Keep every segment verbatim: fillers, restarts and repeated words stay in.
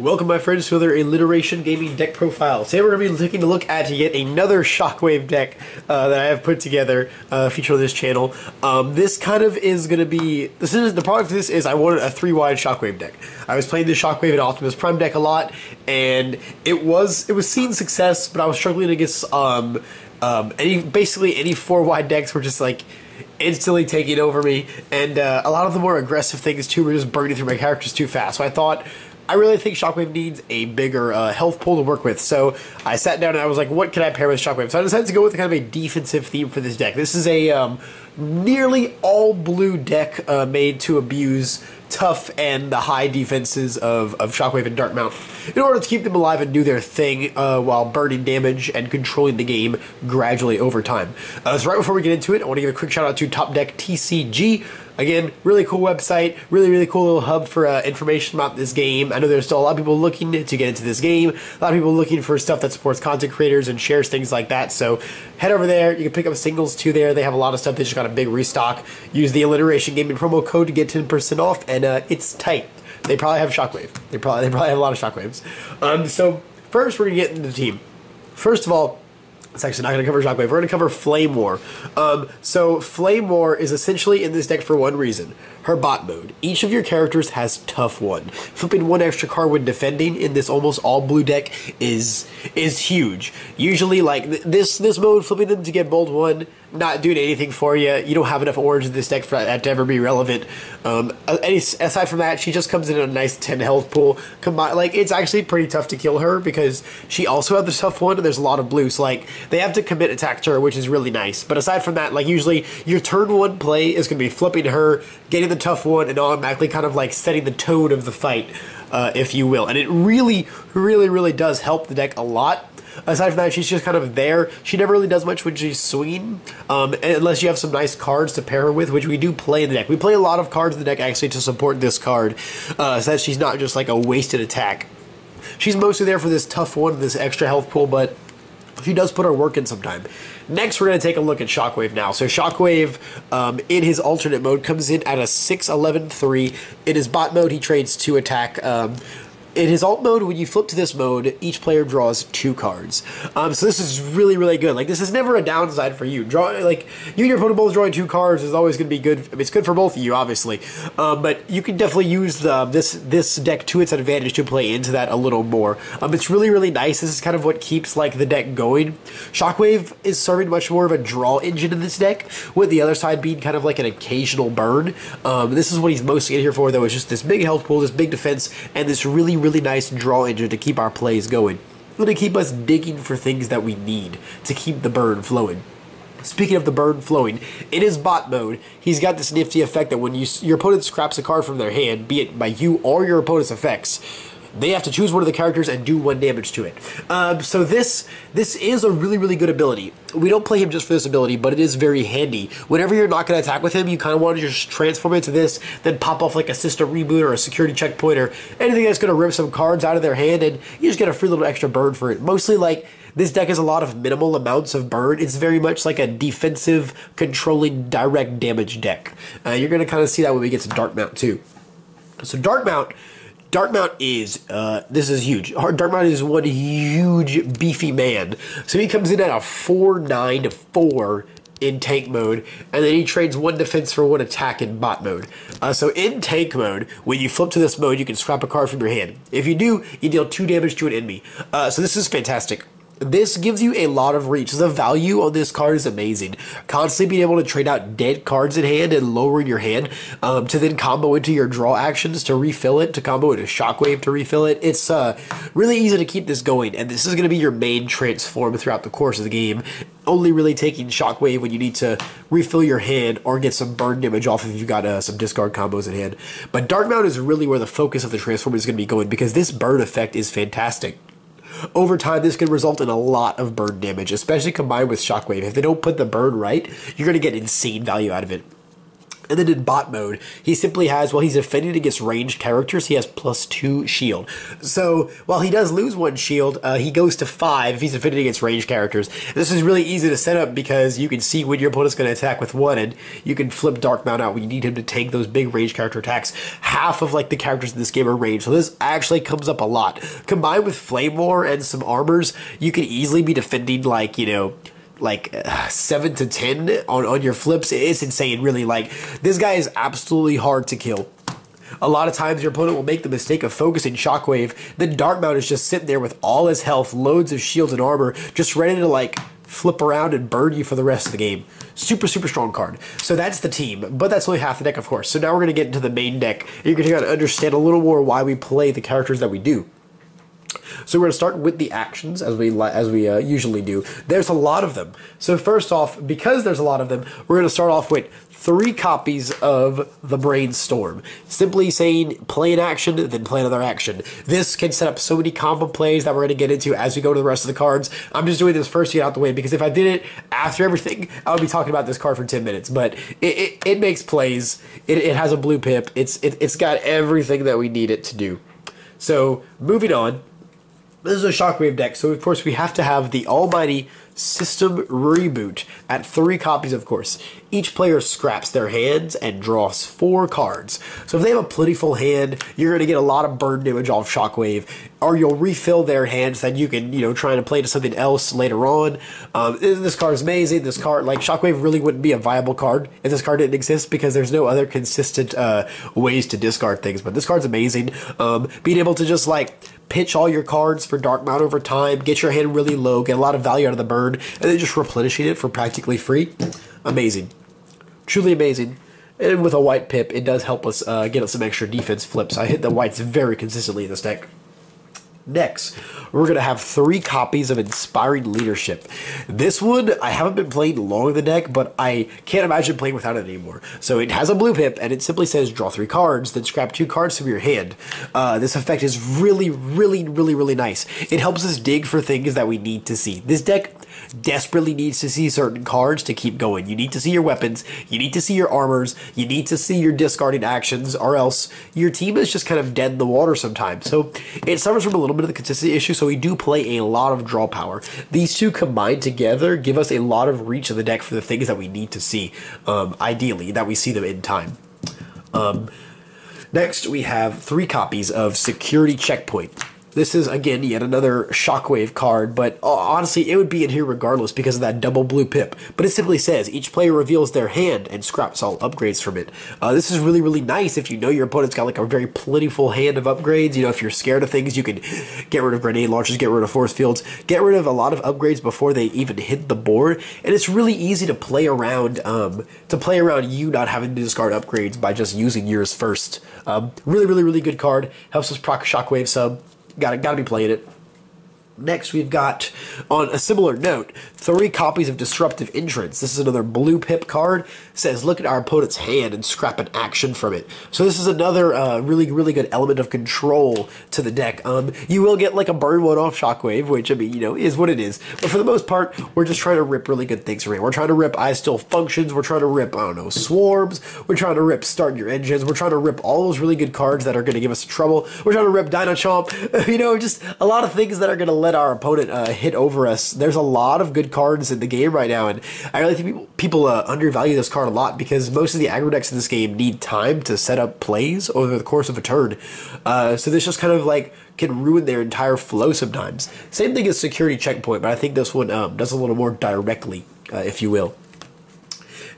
Welcome, my friends, to another Alliteration Gaming deck profile. Today we're going to be taking a look at yet another Shockwave deck uh, that I have put together, uh, featured on this channel. Um, this kind of is going to be, this is, the product of this is I wanted a three-wide Shockwave deck. I was playing the Shockwave and Optimus Prime deck a lot, and it was, it was seeing success, but I was struggling against um, um, any, basically any four-wide decks were just like, instantly taking over me, and uh, a lot of the more aggressive things too were just burning through my characters too fast. So I thought, I really think Shockwave needs a bigger uh, health pool to work with. So I sat down and I was like, what can I pair with Shockwave? So I decided to go with kind of a defensive theme for this deck. This is a um, nearly all blue deck uh, made to abuse tough and the high defenses of, of Shockwave and Darkmount in order to keep them alive and do their thing uh, while burning damage and controlling the game gradually over time. Uh, so right before we get into it, I want to give a quick shout out to Top Deck T C G. Again, really cool website, really, really cool little hub for uh, information about this game. I know there's still a lot of people looking to get into this game, a lot of people looking for stuff that supports content creators and shares things like that, so head over there. You can pick up singles too there. They have a lot of stuff. They just got a big restock. Use the Alliteration Gaming promo code to get ten percent off, and uh, it's tight. They probably have Shockwave. They probably, they probably have a lot of Shockwaves. Um, so first, we're going to get into the team. First of all, it's actually not going to cover Shockwave. We're going to cover Flamewar. Um, so Flamewar is essentially in this deck for one reason. Her bot mode. Each of your characters has tough one. Flipping one extra card when defending in this almost all blue deck is is huge. Usually, like, th this this mode, flipping them to get bold one, not doing anything for you. You don't have enough orange in this deck for that to ever be relevant. Um, aside from that, she just comes in at a nice ten health pool. Combined, like, it's actually pretty tough to kill her because she also has the tough one and there's a lot of blue. So, like, they have to commit attack to her, which is really nice. But aside from that, like, usually your turn one play is going to be flipping her, getting the tough one, and automatically kind of, like, setting the tone of the fight, uh, if you will. And it really, really, really does help the deck a lot. Aside from that, she's just kind of there. She never really does much when she's swinging, um, unless you have some nice cards to pair her with, which we do play in the deck. We play a lot of cards in the deck, actually, to support this card, uh, so that she's not just, like, a wasted attack. She's mostly there for this tough one, this extra health pool, but she does put her work in sometime. Next, we're going to take a look at Shockwave now. So Shockwave, um, in his alternate mode, comes in at a six eleven three. In his bot mode, he trades two attack. Um, in his alt mode, when you flip to this mode, each player draws two cards. Um, so this is really, really good. Like, this is never a downside for you. Draw, like, you and your opponent both drawing two cards is always going to be good. I mean, it's good for both of you, obviously. Um, but you can definitely use the, this this deck to its advantage to play into that a little more. Um, it's really, really nice. This is kind of what keeps, like, the deck going. Shockwave is serving much more of a draw engine in this deck, with the other side being kind of like an occasional burn. Um, this is what he's mostly in here for, though. It's just this big health pool, this big defense, and this really, really nice draw engine to keep our plays going. It's going to keep us digging for things that we need to keep the burn flowing. Speaking of the burn flowing, in his bot mode, he's got this nifty effect that when you, your opponent scraps a card from their hand, be it by you or your opponent's effects, they have to choose one of the characters and do one damage to it. Um, so this this is a really, really good ability. We don't play him just for this ability, but it is very handy. Whenever you're not going to attack with him, you kind of want to just transform into this, then pop off like a System Reboot or a Security Checkpoint or anything that's going to rip some cards out of their hand, and you just get a free little extra burn for it. Mostly, like, this deck has a lot of minimal amounts of burn. It's very much like a defensive, controlling, direct damage deck. Uh, you're going to kind of see that when we get to Darkmount, too. So Darkmount... Darkmount is, uh, this is huge. Darkmount is one huge, beefy man. So he comes in at a four nine four in tank mode, and then he trades one defense for one attack in bot mode. Uh, so in tank mode, when you flip to this mode, you can scrap a card from your hand. If you do, you deal two damage to an enemy. Uh, so this is fantastic. This gives you a lot of reach. The value on this card is amazing. Constantly being able to trade out dead cards in hand and lowering your hand um, to then combo into your draw actions to refill it, to combo into Shockwave to refill it. It's uh, really easy to keep this going, and this is going to be your main transform throughout the course of the game, only really taking Shockwave when you need to refill your hand or get some burn damage off if you've got uh, some discard combos in hand. But Darkmount is really where the focus of the transform is going to be going, because this burn effect is fantastic. Over time, this can result in a lot of burn damage, especially combined with Shockwave. If they don't put the burn right, you're going to get insane value out of it. And then in bot mode, he simply has, while he's offended against ranged characters, he has plus two shield. So while he does lose one shield, uh, he goes to five if he's offended against ranged characters. This is really easy to set up because you can see when your opponent's going to attack with one, and you can flip Darkmount out when you need him to take those big ranged character attacks. Half of like the characters in this game are ranged, so this actually comes up a lot. Combined with Flamewar and some armors, you can easily be defending like, you know, like uh, seven to ten on on your flips. It's insane, really. Like, this guy is absolutely hard to kill. A lot of times your opponent will make the mistake of focusing Shockwave, then Darkmount is just sitting there with all his health, loads of shields and armor, just ready to like flip around and burn you for the rest of the game. Super, super strong card. So that's the team, but that's only half the deck, of course. So now we're going to get into the main deck, and you're going to understand a little more why we play the characters that we do. So we're going to start with the actions, as we as we uh, usually do. There's a lot of them. So first off, because there's a lot of them, we're going to start off with three copies of the Brainstorm. Simply saying, play an action, then play another action. This can set up so many combo plays that we're going to get into as we go to the rest of the cards. I'm just doing this first to get out the way, because if I did it after everything, I would be talking about this card for ten minutes. But it, it, it makes plays. It, it has a blue pip. It's, it, it's got everything that we need it to do. So moving on. This is a Shockwave deck, so of course we have to have the almighty System Reboot at three copies, of course. Each player scraps their hands and draws four cards. So if they have a plentiful hand, you're going to get a lot of burn damage off Shockwave, or you'll refill their hands that you can, you know, try to play to something else later on. Um, this card is amazing. This card, like, Shockwave really wouldn't be a viable card if this card didn't exist, because there's no other consistent uh, ways to discard things. But this card's amazing. Um, being able to just, like, pitch all your cards for Darkmount over time, get your hand really low, get a lot of value out of the burn, and then just replenishing it for practically free. Amazing. Truly amazing. And with a white pip, it does help us uh, get some extra defense flips. I hit the whites very consistently in this deck. Next, we're going to have three copies of Inspiring Leadership. This one, I haven't been playing long in the deck, but I can't imagine playing without it anymore. So it has a blue pip, and it simply says draw three cards, then scrap two cards from your hand. Uh, this effect is really, really, really, really nice. It helps us dig for things that we need to see. This deck desperately needs to see certain cards to keep going. You need to see your weapons, you need to see your armors, you need to see your discarding actions, or else your team is just kind of dead in the water sometimes. So it suffers from a little bit of the consistency issue, so we do play a lot of draw power. These two combined together give us a lot of reach of the deck for the things that we need to see, um, ideally, that we see them in time. Um, next, we have three copies of Security Checkpoint. This is, again, yet another Shockwave card, but honestly, it would be in here regardless because of that double blue pip. But it simply says each player reveals their hand and scraps all upgrades from it. Uh, this is really, really nice if you know your opponent's got like a very plentiful hand of upgrades. You know, if you're scared of things, you can get rid of grenade launchers, get rid of force fields, get rid of a lot of upgrades before they even hit the board. And it's really easy to play around, um, to play around you not having to discard upgrades by just using yours first. Um, really, really, really good card. Helps us proc Shockwave sub. Gotta, gotta be playing it. Next, we've got, on a similar note, three copies of Disruptive Entrance. This is another blue pip card. It says, look at our opponent's hand and scrap an action from it. So this is another uh, really, really good element of control to the deck. Um, you will get like a burn one off Shockwave, which, I mean, you know, is what it is. But for the most part, we're just trying to rip really good things from it. We're trying to rip I Still Functions. We're trying to rip, I don't know, Swarms. We're trying to rip Start Your Engines. We're trying to rip all those really good cards that are going to give us trouble. We're trying to rip Dino Chomp. You know, just a lot of things that are going to let our opponent uh, hit over us. There's a lot of good cards in the game right now, and I really think people, people uh, undervalue this card a lot because most of the aggro decks in this game need time to set up plays over the course of a turn. Uh, so this just kind of like can ruin their entire flow sometimes. Same thing as Security Checkpoint, but I think this one um, does a little more directly, uh, if you will.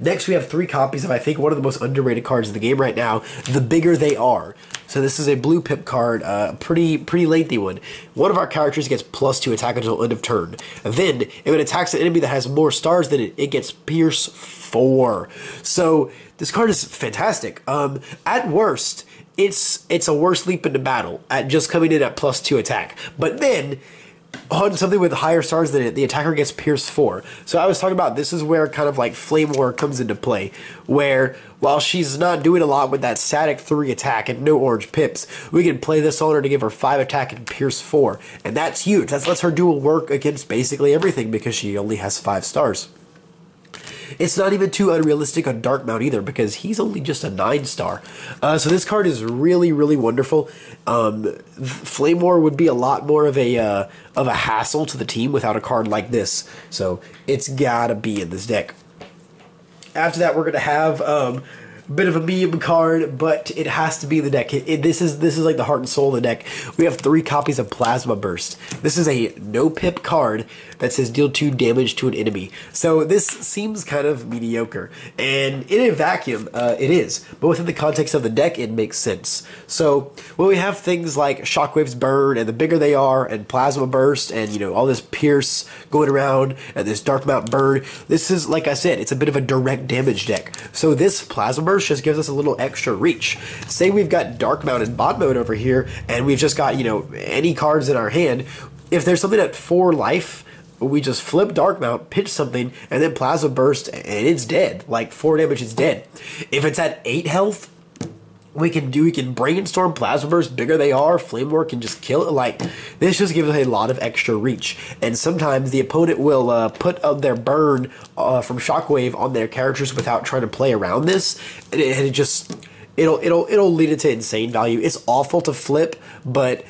Next, we have three copies of, I think, one of the most underrated cards in the game right now, The Bigger They Are. So this is a blue pip card, a uh, pretty pretty lengthy one. One of our characters gets plus two attack until end of turn. Then, if it attacks an enemy that has more stars than it, it gets Pierce four. So this card is fantastic. Um, at worst, it's, it's a worse Leap Into Battle at just coming in at plus two attack. But then, on something with higher stars than it, the attacker gets Pierce four. So I was talking about this is where kind of like Flamewar comes into play, where while she's not doing a lot with that static three attack and no orange pips, we can play this on her to give her five attack and Pierce four. And that's huge. That lets her do a work against basically everything because she only has five stars. It's not even too unrealistic on Darkmount either, because he's only just a nine star. Uh, so this card is really, really wonderful. Um, Flamewar would be a lot more of a uh, of a hassle to the team without a card like this. So it's gotta be in this deck. After that, we're gonna have um, a bit of a medium card, but it has to be in the deck. It, it, this is this is like the heart and soul of the deck. We have three copies of Plasma Burst. This is a no-pip card that says deal two damage to an enemy. So this seems kind of mediocre, and in a vacuum, uh, it is. But within the context of the deck, it makes sense. So when we have things like Shockwave's Burn and The Bigger They Are and Plasma Burst and, you know, all this Pierce going around and this Darkmount Burn, this is, like I said, it's a bit of a direct damage deck. So this Plasma Burst just gives us a little extra reach. Say we've got Darkmount in bot mode over here, and we've just got, you know, any cards in our hand. If there's something at four life, we just flip Darkmount, pitch something, and then Plasma Burst, and it's dead. Like, four damage, it's dead. If it's at eight health, we can do, we can brainstorm Plasma Burst, Bigger They Are, Flamewar can just kill it. Like, this just gives us a lot of extra reach. And sometimes the opponent will uh, put up their burn uh, from Shockwave on their characters without trying to play around this, and it, and it just it'll it'll it'll lead it to insane value. It's awful to flip, but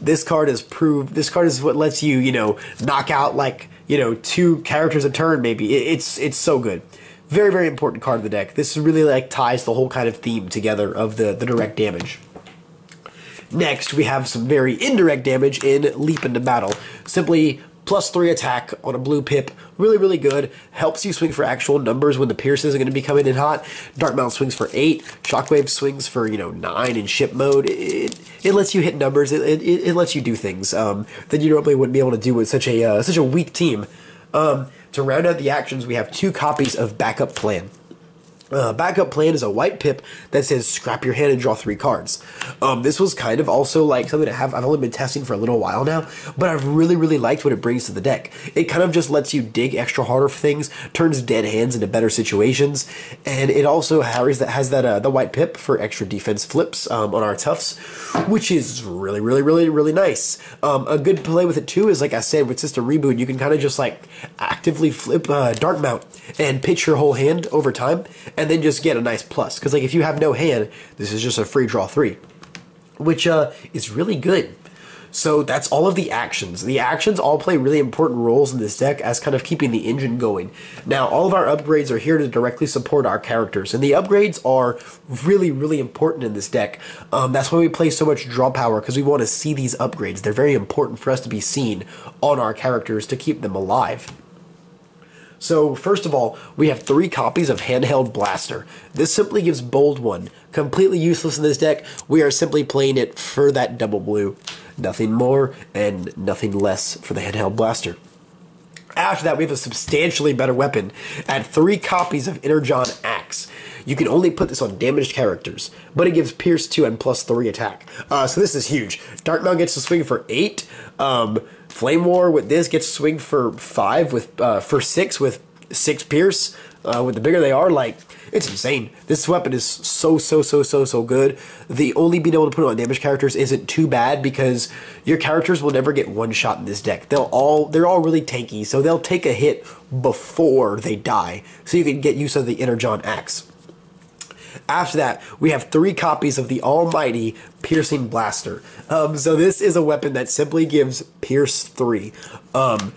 this card is proved. This card is what lets you you know knock out like you know two characters a turn maybe. It, it's it's so good. Very, very important card of the deck. This really like ties the whole kind of theme together of the, the direct damage. Next, we have some very indirect damage in Leap Into Battle. Simply plus three attack on a blue pip. Really, really good. Helps you swing for actual numbers when the Pierce isn't going to be coming in hot. Darkmount swings for eight. Shockwave swings for, you know, nine in ship mode. It, it lets you hit numbers. It, it, it lets you do things um, that you normally wouldn't be able to do with such a, uh, such a weak team. Um, to round out the actions, we have two copies of Backup Plan. Uh, Backup Plan is a white pip that says scrap your hand and draw three cards. Um, this was kind of also like something to have. I've only been testing for a little while now, but I've really, really liked what it brings to the deck. It kind of just lets you dig extra harder for things, turns dead hands into better situations, and it also has that, has that uh, the white pip for extra defense flips um, on our Tufts, which is really, really, really, really nice. Um, a good play with it too is, like I said, with System Reboot, you can kind of just like actively flip uh, Darkmount and pitch your whole hand over time, and then just get a nice plus. Because like if you have no hand, this is just a free draw three, which uh, is really good. So that's all of the actions. The actions all play really important roles in this deck as kind of keeping the engine going. Now, all of our upgrades are here to directly support our characters, and the upgrades are really, really important in this deck. Um, that's why we play so much draw power, because we want to see these upgrades. They're very important for us to be seen on our characters to keep them alive. So, first of all, we have three copies of Handheld Blaster. This simply gives Bold one. Completely useless in this deck. We are simply playing it for that double blue. Nothing more and nothing less for the Handheld Blaster. After that, we have a substantially better weapon at three copies of Energon Axe. You can only put this on damaged characters, but it gives Pierce two and plus three attack. Uh, so this is huge. Darkmount gets to swing for eight. Um, Flamewar with this gets to swing for five with uh, for six with six Pierce. Uh, with The Bigger They Are, like, it's insane. This weapon is so, so, so, so, so good. The only being able to put it on damaged characters isn't too bad, because your characters will never get one shot in this deck. They'll all, they're all really tanky, so they'll take a hit before they die, so you can get use of the Energon Axe. After that, we have three copies of the almighty Piercing Blaster. Um, so this is a weapon that simply gives Pierce three. Um...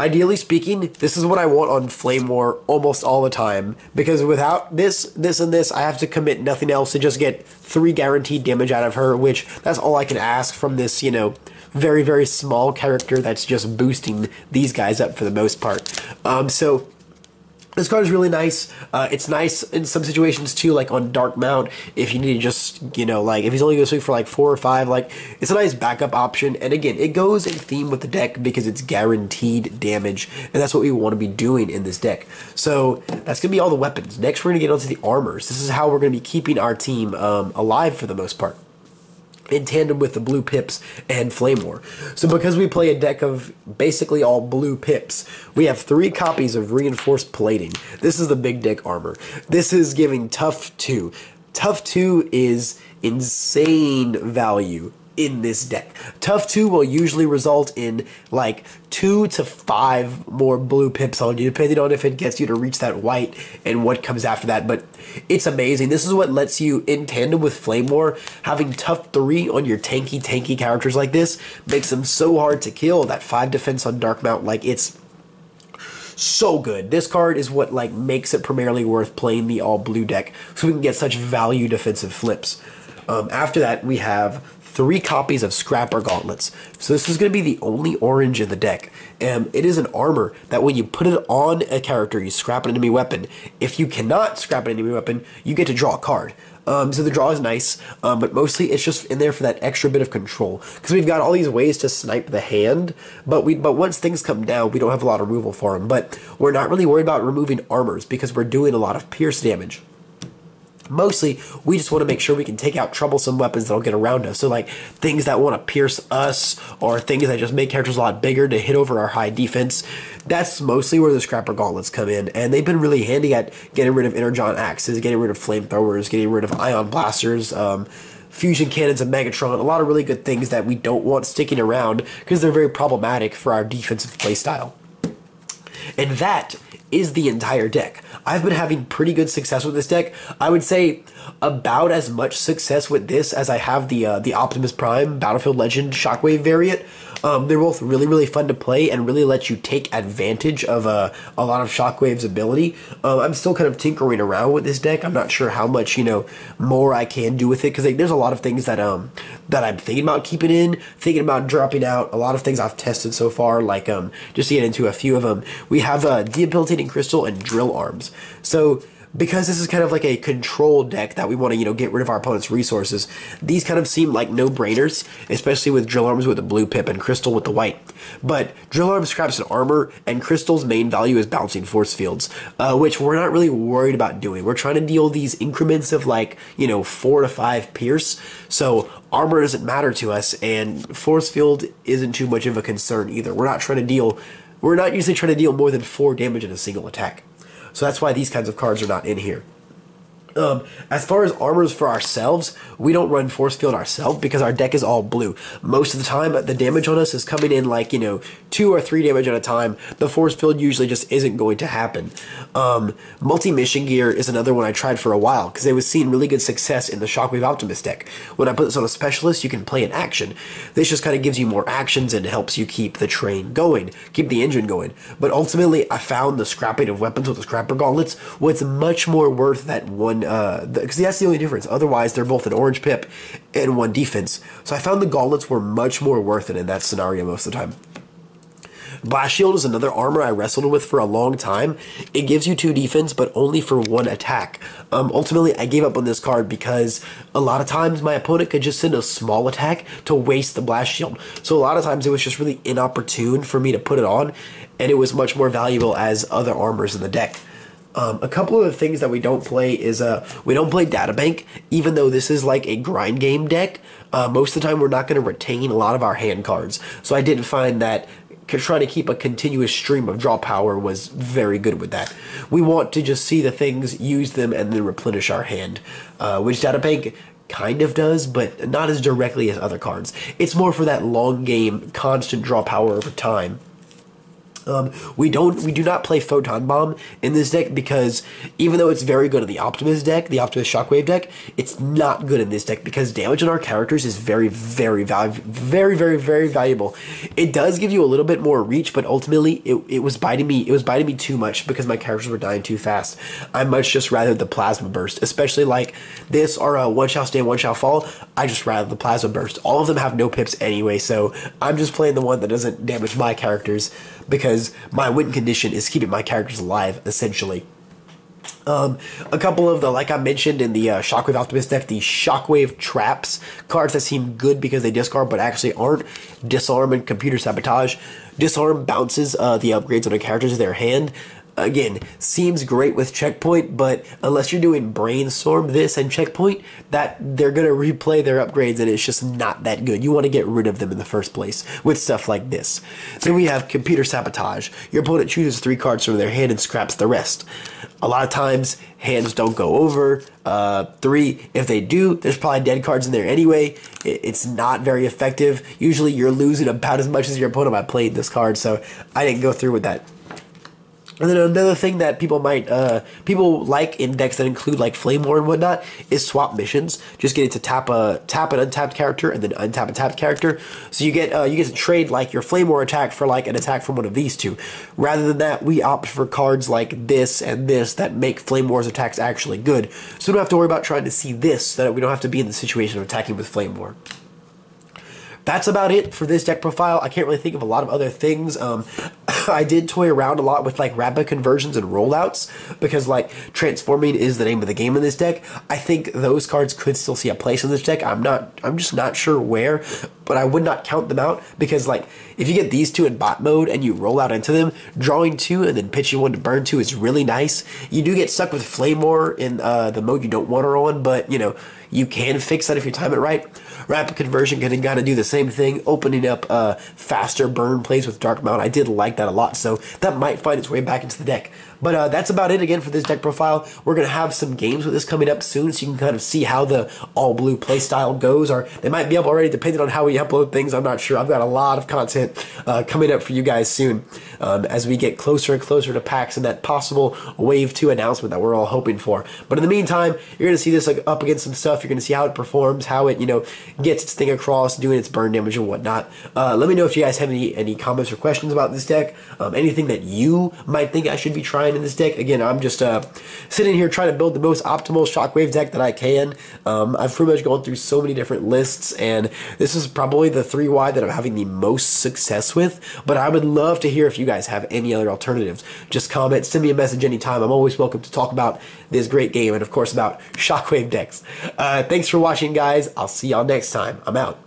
Ideally speaking, this is what I want on Flamewar almost all the time, because without this, this, and this, I have to commit nothing else to just get three guaranteed damage out of her, which that's all I can ask from this, you know, very, very small character that's just boosting these guys up for the most part. Um, so... This card is really nice. Uh, it's nice in some situations too, like on Darkmount, if you need to just, you know, like, if he's only going to swing for like four or five, like, it's a nice backup option. And again, it goes in theme with the deck because it's guaranteed damage, and that's what we want to be doing in this deck. So that's going to be all the weapons. Next, we're going to get onto the armors. This is how we're going to be keeping our team um, alive for the most part, in tandem with the blue pips and Flamewar. So because we play a deck of basically all blue pips, we have three copies of Reinforced Plating. This is the big deck armor. This is giving Tough two. Tough two is insane value in this deck. Tough two will usually result in like two to five more blue pips on you, depending on if it gets you to reach that white and what comes after that. But it's amazing. This is what lets you, in tandem with Flamewar, having tough three on your tanky tanky characters like this makes them so hard to kill. That five defense on Darkmount, like, it's so good. This card is what like makes it primarily worth playing the all blue deck, so we can get such value defensive flips. Um, after that, we have three copies of Scrapper Gauntlets. So this is going to be the only orange in the deck. Um, it is an armor that when you put it on a character, you scrap an enemy weapon. If you cannot scrap an enemy weapon, you get to draw a card. Um, so the draw is nice, um, but mostly it's just in there for that extra bit of control, because we've got all these ways to snipe the hand, but we but once things come down, we don't have a lot of removal for them. But we're not really worried about removing armors because we're doing a lot of pierce damage. Mostly, we just want to make sure we can take out troublesome weapons that'll get around us. So, like, things that want to pierce us, or things that just make characters a lot bigger to hit over our high defense. That's mostly where the Scrapper Gauntlets come in, and they've been really handy at getting rid of Energon Axes, getting rid of Flamethrowers, getting rid of Ion Blasters, um... Fusion Cannons of Megatron, a lot of really good things that we don't want sticking around, because they're very problematic for our defensive playstyle. And that is the entire deck. I've been having pretty good success with this deck. I would say about as much success with this as I have the uh, the Optimus Prime Battlefield Legend Shockwave variant. Um, they're both really, really fun to play and really let you take advantage of uh, a lot of Shockwave's ability. Um, I'm still kind of tinkering around with this deck. I'm not sure how much, you know, more I can do with it, because like, there's a lot of things that um that I'm thinking about keeping in, thinking about dropping out. A lot of things I've tested so far, like um just to get into a few of them. We have uh, Debilitating Crystal and Drill Arms. So, because this is kind of like a control deck that we want to, you know, get rid of our opponent's resources, these kind of seem like no-brainers, especially with Drill Arms with the blue pip and Crystal with the white. But Drill Arms scraps an armor, and Crystal's main value is bouncing force fields, uh, which we're not really worried about doing. We're trying to deal these increments of, like, you know, four to five pierce, so armor doesn't matter to us, and force field isn't too much of a concern either. We're not trying to deal, we're not usually trying to deal more than four damage in a single attack. So that's why these kinds of cards are not in here. Um, as far as armors for ourselves, we don't run force field ourselves because our deck is all blue. Most of the time, the damage on us is coming in like, you know, two or three damage at a time. The force field usually just isn't going to happen. Um, Multi-Mission Gear is another one I tried for a while because they was seeing really good success in the Shockwave Optimus deck. When I put this on a specialist, you can play an action. This just kind of gives you more actions and helps you keep the train going, keep the engine going. But ultimately, I found the scrapping of weapons with the Scrapper Gauntlets was much more worth that one, because uh, the, that's the only difference. Otherwise, they're both an orange pip and one defense. So I found the gauntlets were much more worth it in that scenario most of the time. Blast Shield is another armor I wrestled with for a long time. It gives you two defense, but only for one attack. Um, ultimately, I gave up on this card because a lot of times my opponent could just send a small attack to waste the Blast Shield. So a lot of times it was just really inopportune for me to put it on, and it was much more valuable as other armors in the deck. Um, a couple of the things that we don't play is uh, we don't play Databank, even though this is like a grind game deck. Uh, most of the time, we're not going to retain a lot of our hand cards. So I didn't find that trying to keep a continuous stream of draw power was very good with that. We want to just see the things, use them, and then replenish our hand, uh, which Databank kind of does, but not as directly as other cards. It's more for that long game, constant draw power over time. Um, we don't, we do not play Photon Bomb in this deck because even though it's very good in the Optimus deck, the Optimus Shockwave deck, it's not good in this deck because damage on our characters is very, very, very, very, very valuable. It does give you a little bit more reach, but ultimately it, it was biting me, it was biting me too much because my characters were dying too fast. I much just rather the Plasma Burst, especially like this or a One Shall Stay One Shall Fall. I just rather the Plasma Burst. All of them have no pips anyway, so I'm just playing the one that doesn't damage my characters because my win condition is keeping my characters alive, essentially. Um, a couple of the, like I mentioned in the uh, Shockwave Optimus deck, the Shockwave Traps, cards that seem good because they discard but actually aren't, Disarm and Computer Sabotage. Disarm bounces uh, the upgrades on a character to their hand. again, seems great with Checkpoint, but unless you're doing Brainstorm, this, and Checkpoint, that they're going to replay their upgrades, and it's just not that good. You want to get rid of them in the first place with stuff like this. Then we have Computer Sabotage. Your opponent chooses three cards from their hand and scraps the rest. A lot of times, hands don't go over. Uh, three, if they do, there's probably dead cards in there anyway. It, it's not very effective. Usually, you're losing about as much as your opponent by playing this card, so I didn't go through with that. And then another thing that people might, uh, people like in decks that include like Flamewar and whatnot is Swap Missions. Just getting to tap a tap an untapped character and then untap a tapped character. So you get uh, you get to trade like your Flamewar attack for like an attack from one of these two. Rather than that, we opt for cards like this and this that make Flamewar's attacks actually good. So we don't have to worry about trying to see this, so that we don't have to be in the situation of attacking with Flamewar. That's about it for this deck profile. I can't really think of a lot of other things. Um, I did toy around a lot with like rapid conversions and rollouts because like transforming is the name of the game in this deck. I think those cards could still see a place in this deck. I'm not, I'm just not sure where, but I would not count them out because like if you get these two in bot mode and you roll out into them, drawing two and then pitching one to burn two is really nice. You do get stuck with Flamewar in uh, the mode you don't want her on, but you know, you can fix that if you time it right. Rapid Conversion can kind of do the same thing, opening up uh, faster burn plays with Darkmount. I did like that a lot, so that might find its way back into the deck. But uh, that's about it again for this deck profile. We're going to have some games with this coming up soon, so you can kind of see how the all-blue playstyle goes, or they might be up already depending on how we upload things. I'm not sure. I've got a lot of content uh, coming up for you guys soon um, as we get closer and closer to PAX and that possible Wave two announcement that we're all hoping for. But in the meantime, you're going to see this like, up against some stuff. You're going to see how it performs, how it, you know, gets its thing across, doing its burn damage and whatnot. Uh, let me know if you guys have any, any comments or questions about this deck, um, anything that you might think I should be trying in this deck. Again, I'm just uh, sitting here trying to build the most optimal Shockwave deck that I can. Um, I've pretty much gone through so many different lists, and this is probably the three wide that I'm having the most success with, but I would love to hear if you guys have any other alternatives. Just comment, send me a message anytime. I'm always welcome to talk about this great game and, of course, about Shockwave decks. Uh, thanks for watching, guys. I'll see y'all next time. I'm out.